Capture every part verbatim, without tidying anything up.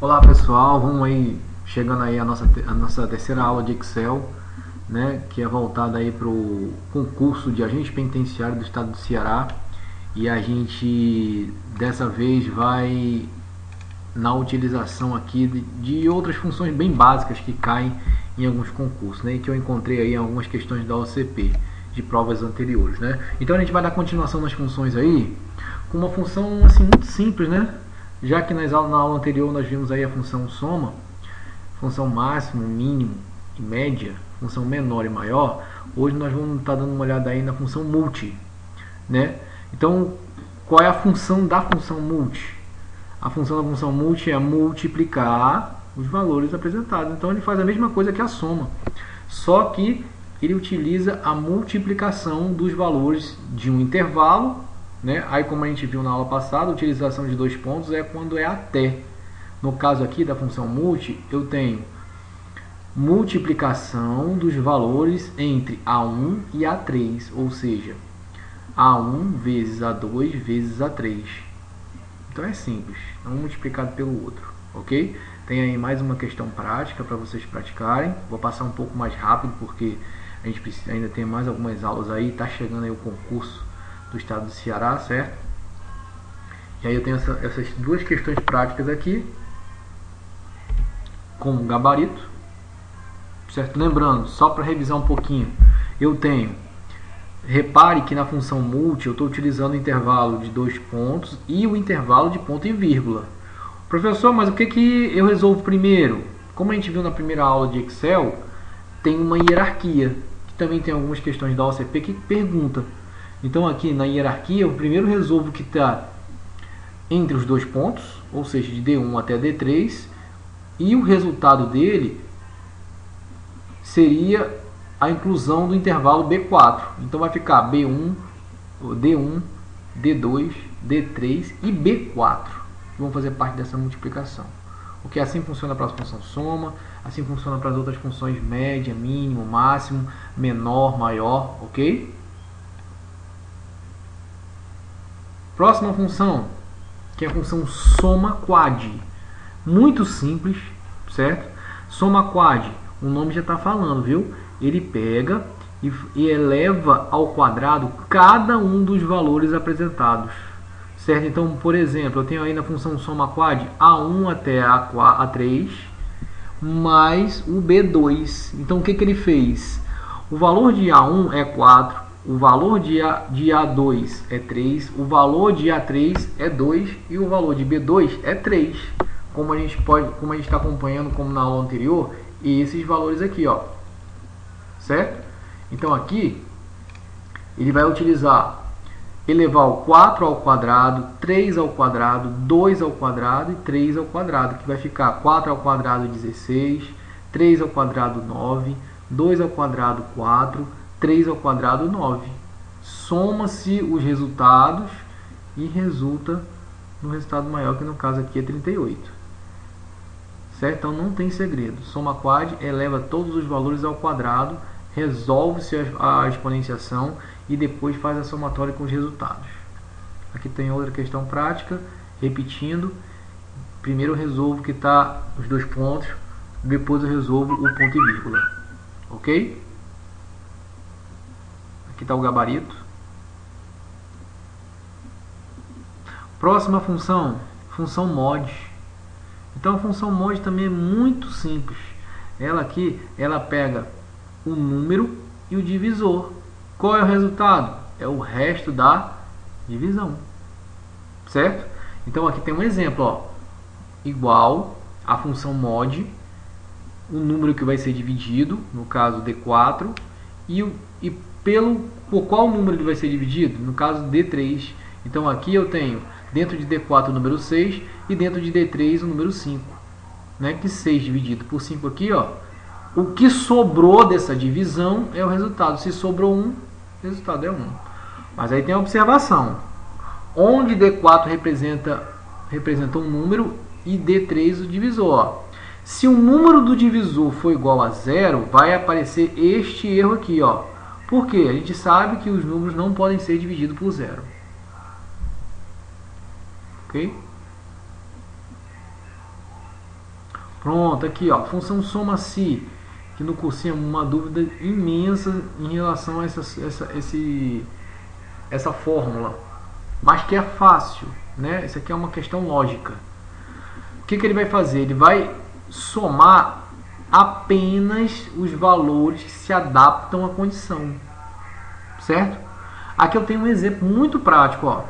Olá pessoal, vamos aí chegando aí a nossa, a nossa terceira aula de Excel, né, que é voltada aí para o concurso de agente penitenciário do estado do Ceará. E a gente dessa vez vai na utilização aqui de, de outras funções bem básicas que caem em alguns concursos, né, que eu encontrei aí em algumas questões da O C P de provas anteriores, né. Então a gente vai dar continuação nas funções aí com uma função assim muito simples, né. Já que nas aulas, na aula anterior nós vimos aí a função soma, função máximo, mínimo e média, função menor e maior, hoje nós vamos estar dando uma olhada aí na função multi, né? Então, qual é a função da função multi? A função da função multi é multiplicar os valores apresentados. Então ele faz a mesma coisa que a soma, só que ele utiliza a multiplicação dos valores de um intervalo, né? Aí, como a gente viu na aula passada, a utilização de dois pontos é quando é até. No caso aqui da função multi, eu tenho multiplicação dos valores entre A um e A três, ou seja, A um vezes A dois vezes A três. Então é simples, um multiplicado pelo outro, ok? Tem aí mais uma questão prática para vocês praticarem. Vou passar um pouco mais rápido porque a gente precisa, ainda tem mais algumas aulas aí, está chegando aí o concurso do estado do Ceará, certo? E aí eu tenho essa, essas duas questões práticas aqui com o gabarito, certo? Lembrando, só para revisar um pouquinho, eu tenho, repare que na função multi eu estou utilizando o intervalo de dois pontos e o intervalo de ponto e vírgula. Professor, mas o que que eu resolvo primeiro? Como a gente viu na primeira aula de Excel, tem uma hierarquia, que também tem algumas questões da O C P que pergunta. Então aqui na hierarquia eu primeiro resolvo o que está entre os dois pontos, ou seja, de D um até D três, e o resultado dele seria a inclusão do intervalo B quatro. Então vai ficar B um, D um, D dois, D três e B quatro, que vão fazer parte dessa multiplicação. O que assim funciona para a função soma, assim funciona para as outras funções média, mínimo, máximo, menor, maior, ok? Próxima função, que é a função SOMAQUAD. Muito simples, certo? SOMAQUAD, o nome já está falando, viu? Ele pega e, e eleva ao quadrado cada um dos valores apresentados, certo? Então, por exemplo, eu tenho aí na função SOMAQUAD A um até A três, mais o B dois. Então, o que que ele fez? O valor de A um é quatro. O valor de, A, de A dois é três, o valor de A três é dois e o valor de B dois é três. Como a gente pode, como a gente está acompanhando, como na aula anterior, e esses valores aqui, ó, certo? Então aqui ele vai utilizar elevar o quatro ao quadrado, três ao quadrado, dois ao quadrado e três ao quadrado, que vai ficar quatro ao quadrado dezesseis, três ao quadrado nove, dois ao quadrado quatro, três ao quadrado nove. Soma-se os resultados e resulta no resultado maior, que no caso aqui é trinta e oito. Certo? Então não tem segredo. SOMAQUAD eleva todos os valores ao quadrado, resolve-se a exponenciação e depois faz a somatória com os resultados. Aqui tem outra questão prática, repetindo. Primeiro eu resolvo que está os dois pontos, depois eu resolvo o ponto e vírgula. Ok? Aqui está o gabarito. Próxima função, função mod. Então a função mod também é muito simples. Ela aqui, ela pega o número e o divisor. Qual é o resultado? É o resto da divisão, certo? Então aqui tem um exemplo, ó, igual a função mod, o número que vai ser dividido, no caso D quatro, e o e Pelo, por qual número ele vai ser dividido? No caso, D três. Então aqui eu tenho dentro de D quatro o número seis e dentro de D três o número cinco, né? Que seis dividido por cinco aqui, ó, o que sobrou dessa divisão é o resultado. Se sobrou um, o resultado é um. Mas aí tem a observação. Onde D quatro representa, representa um número e D três o divisor. Ó. Se o número do divisor for igual a zero, vai aparecer este erro aqui, ó. Porque a gente sabe que os números não podem ser divididos por zero. Ok? Pronto, aqui ó, função SOMASE, que no cursinho é uma dúvida imensa em relação a essa, essa, esse, essa fórmula, mas que é fácil, né? Isso aqui é uma questão lógica. O que, que ele vai fazer? Ele vai somar apenas os valores que se adaptam à condição, certo? Aqui eu tenho um exemplo muito prático, ó.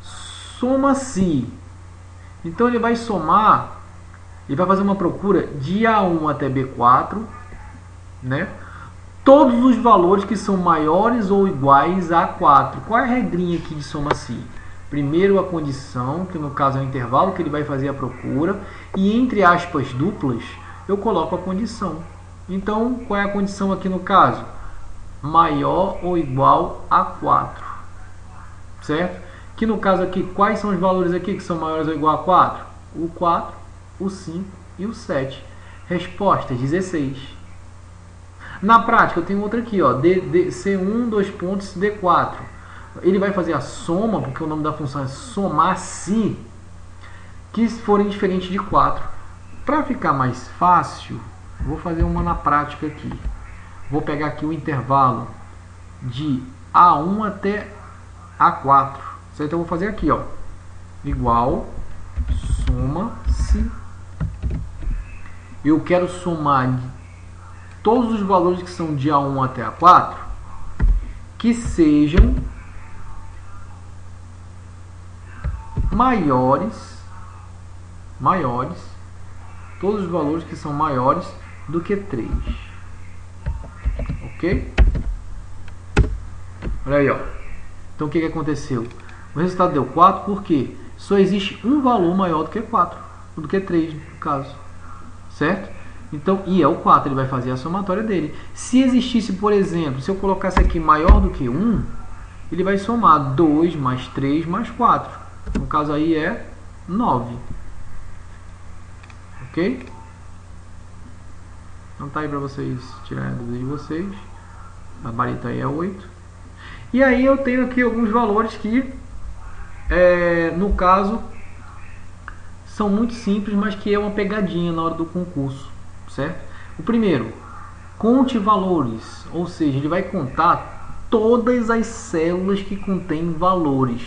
SOMASE. Então ele vai somar. Ele vai fazer uma procura de A um até B quatro, né? Todos os valores que são maiores ou iguais a quatro. Qual é a regrinha aqui de SOMASE? Primeiro a condição, que no caso é o intervalo que ele vai fazer a procura, e entre aspas duplas eu coloco a condição. Então, qual é a condição aqui no caso? Maior ou igual a quatro. Certo? Que no caso aqui, quais são os valores aqui que são maiores ou igual a quatro? O quatro, o cinco e o sete. Resposta dezesseis. Na prática, eu tenho outra aqui, ó, D, D, C um, dois pontos, D quatro. Ele vai fazer a soma, porque o nome da função é SOMASE, que forem diferentes de quatro. Para ficar mais fácil, vou fazer uma na prática aqui. Vou pegar aqui o intervalo de A um até A quatro. Certo? Eu vou fazer aqui, ó, igual, SOMASE. Eu quero somar todos os valores que são de A um até A quatro que sejam maiores maiores todos os valores que são maiores do que três. Ok? Olha aí, ó. Então o que, que aconteceu? O resultado deu quatro, por quê? Só existe um valor maior do que quatro, do que três no caso, certo? Então, e é o quatro, ele vai fazer a somatória dele. Se existisse, por exemplo, se eu colocasse aqui maior do que um, ele vai somar dois mais três mais quatro, no caso aí é nove, ok? Então tá aí para vocês tirarem a dúvida de vocês, a barita aí é oito, e aí eu tenho aqui alguns valores que É, no caso são muito simples, mas que é uma pegadinha na hora do concurso, certo? O primeiro, conte valores, ou seja, ele vai contar todas as células que contêm valores.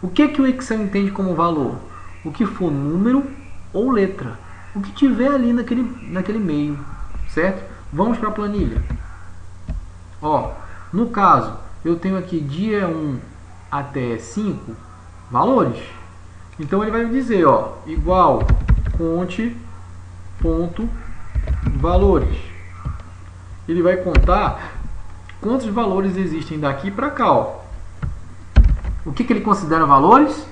O que, que o Excel entende como valor? O que for número ou letra, o que tiver ali naquele, naquele meio, certo? Vamos para a planilha. Ó, no caso, eu tenho aqui dia um até cinco valores. Então ele vai me dizer, ó, igual CONTE.VALORES. Ele vai contar quantos valores existem daqui para cá, ó. O que que ele considera valores?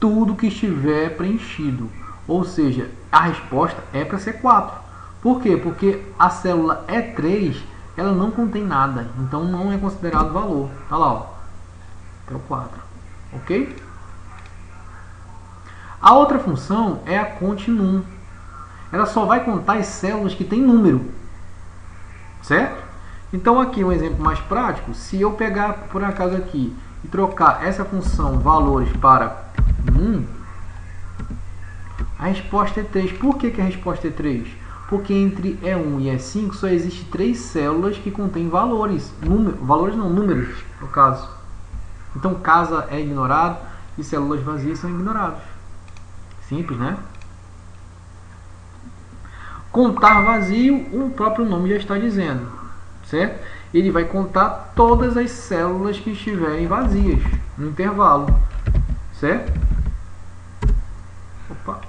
Tudo que estiver preenchido. Ou seja, a resposta é para ser quatro. Por quê? Porque a célula E três, ela não contém nada, então não é considerado valor. Tá lá, ó. É o quatro. OK? A outra função é a CONTE.NUM. Ela só vai contar as células que tem número, certo? Então aqui um exemplo mais prático. Se eu pegar por acaso aqui e trocar essa função valores para num, a resposta é três. Por que, que a resposta é três? Porque entre E um e E cinco só existe três células que contêm valores. Número, valores não, números no caso. Então casa é ignorado e células vazias são ignorados. Simples, né? Contar vazio, o próprio nome já está dizendo, certo? Ele vai contar todas as células que estiverem vazias no intervalo, certo? Opa.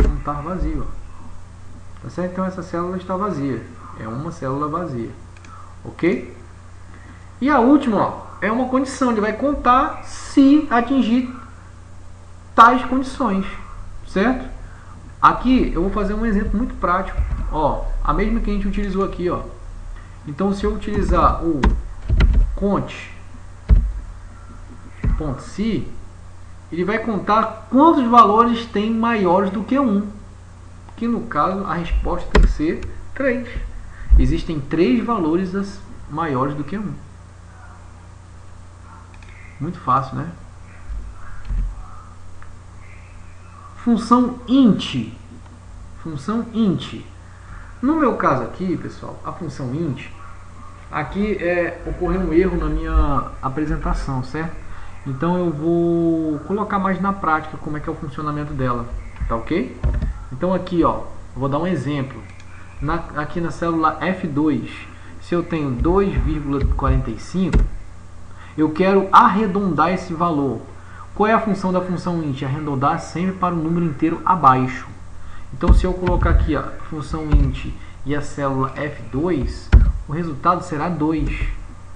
Contar vazio, tá certo? Então essa célula está vazia, é uma célula vazia, ok? E a última, ó, é uma condição, ele vai contar se atingir tais condições, certo? Aqui eu vou fazer um exemplo muito prático, ó, a mesma que a gente utilizou aqui, ó. Então se eu utilizar o CONT.S E, ele vai contar quantos valores tem maiores do que um, que no caso a resposta tem que ser três. Existem três valores maiores do que um. Muito fácil, né? Função int. Função int. No meu caso aqui, pessoal, a função int, aqui é, ocorreu um erro na minha apresentação, certo? Então eu vou colocar mais na prática como é que é o funcionamento dela, tá ok? Então aqui, ó, vou dar um exemplo. Na, aqui na célula F dois, se eu tenho dois vírgula quarenta e cinco, eu quero arredondar esse valor. Qual é a função da função int? Arredondar sempre para o número inteiro abaixo. Então se eu colocar aqui a função int e a célula F dois, o resultado será dois.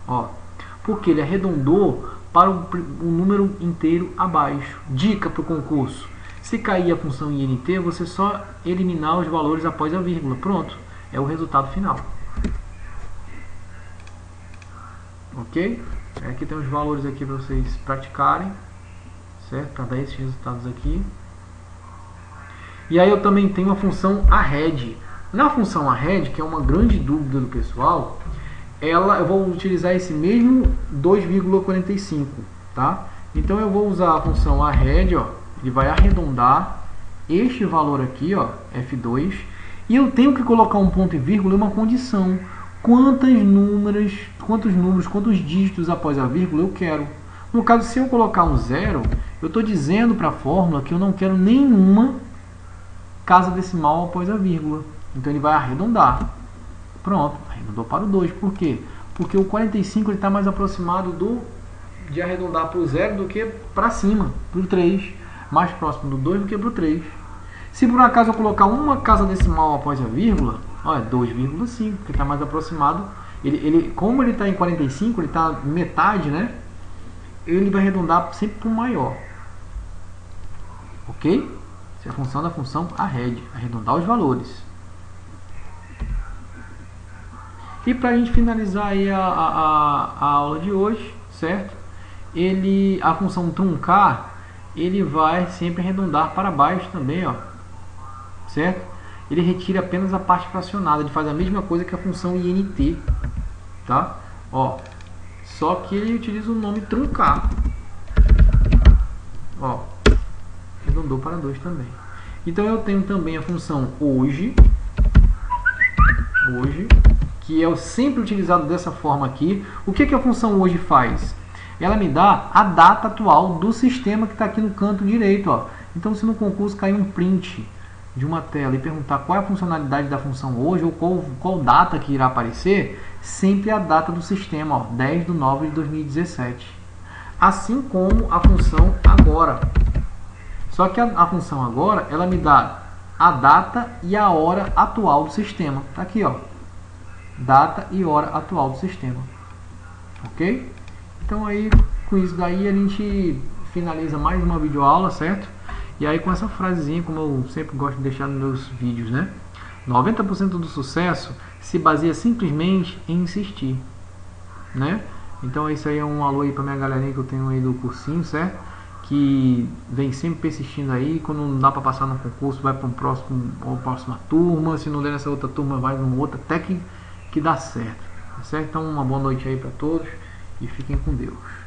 Ó, porque ele arredondou para o número inteiro abaixo. Dica para o concurso. Se cair a função int, você só eliminar os valores após a vírgula. Pronto, é o resultado final. Ok? Aqui tem os valores aqui para vocês praticarem, certo? Para dar esses resultados aqui. E aí eu também tenho a função ARRED. Na função ARRED, que é uma grande dúvida do pessoal, ela, eu vou utilizar esse mesmo dois vírgula quarenta e cinco, tá? Então eu vou usar a função ARRED, ó, ele vai arredondar este valor aqui, ó, F dois, e eu tenho que colocar um ponto e vírgula e uma condição. Quantos números, quantos números, quantos dígitos após a vírgula eu quero? No caso, se eu colocar um zero, eu estou dizendo para a fórmula que eu não quero nenhuma casa decimal após a vírgula. Então ele vai arredondar. Pronto, arredondou para o dois. Por quê? Porque o quarenta e cinco está mais aproximado do, de arredondar para o zero do que para cima, para o três. Mais próximo do dois do que para o três. Se por acaso eu colocar uma casa decimal após a vírgula, ó, é dois vírgula cinco, que está mais aproximado. Ele, ele, como ele está em quarenta e cinco, ele está metade, né? Ele vai arredondar sempre para o maior. Ok? Essa é a função da função ARRED, arredondar os valores. E para a gente finalizar aí a, a, a aula de hoje, certo? Ele, a função truncar, ele vai sempre arredondar para baixo também, ó, certo? Ele retira apenas a parte fracionada, ele faz a mesma coisa que a função int, tá? Ó, só que ele utiliza o nome truncar. Ó, arredondou para dois também. Então eu tenho também a função hoje, hoje, que é sempre utilizado dessa forma aqui. O que, que a função hoje faz? Ela me dá a data atual do sistema que está aqui no canto direito. Ó. Então, se no concurso cair um print de uma tela e perguntar qual é a funcionalidade da função hoje, ou qual, qual data que irá aparecer, sempre a data do sistema, ó, dez de nove de dois mil e dezessete. Assim como a função agora. Só que a, a função agora, ela me dá a data e a hora atual do sistema. Está aqui, ó. Data e hora atual do sistema, ok? Então aí, com isso daí, a gente finaliza mais uma videoaula, certo? E aí com essa frasezinha, como eu sempre gosto de deixar nos meus vídeos, né? noventa por cento do sucesso se baseia simplesmente em insistir, né? Então isso aí é um alô aí pra minha galerinha que eu tenho aí do cursinho, certo? Que vem sempre persistindo aí, quando não dá para passar no concurso, vai para um próximo, uma próxima turma, se não der nessa outra turma, vai numa outra, até que que dá certo, tá certo? Então uma boa noite aí para todos e fiquem com Deus.